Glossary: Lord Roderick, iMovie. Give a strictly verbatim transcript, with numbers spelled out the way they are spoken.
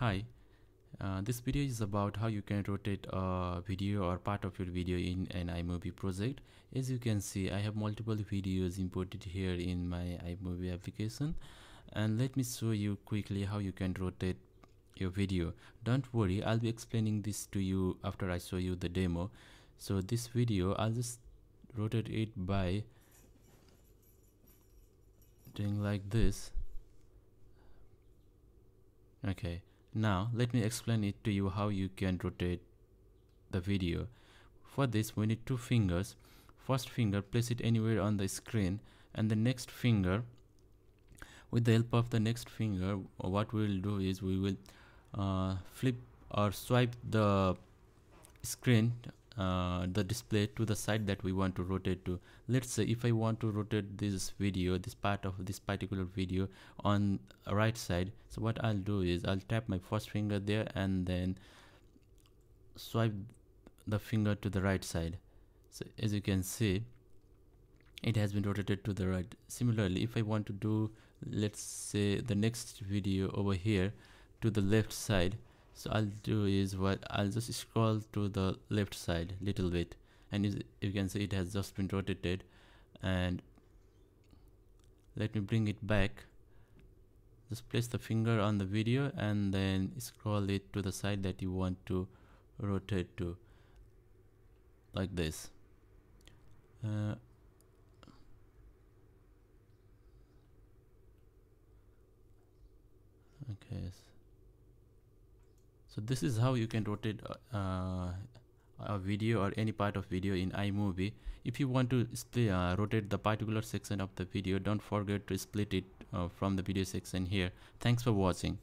Hi, uh, this video is about how you can rotate a video or part of your video in an iMovie project. As you can see, I have multiple videos imported here in my iMovie application, and let me show you quickly how you can rotate your video. Don't worry, I'll be explaining this to you after I show you the demo. So this video, I'll just rotate it by doing like this. Okay, now let me explain it to you how you can rotate the video. For this we need two fingers. First finger, place it anywhere on the screen, and the next finger, with the help of the next finger, what we will do is we will uh, flip or swipe the screen, uh, the display, to the side that we want to rotate to. Let's say if I want to rotate this video, this part of this particular video, on right side, so what I'll do is I'll tap my first finger there and then swipe the finger to the right side. So as you can see, it has been rotated to the right. Similarly, if I want to do, let's say, the next video over here to the left side, so I'll do is what I'll just scroll to the left side little bit, and as you can see, it has just been rotated. And let me bring it back. Just place the finger on the video and then scroll it to the side that you want to rotate to, like this. uh, Okay, so this is how you can rotate uh, a video or any part of video in iMovie. If you want to uh, rotate the particular section of the video, don't forget to split it uh, from the video section here. Thanks for watching.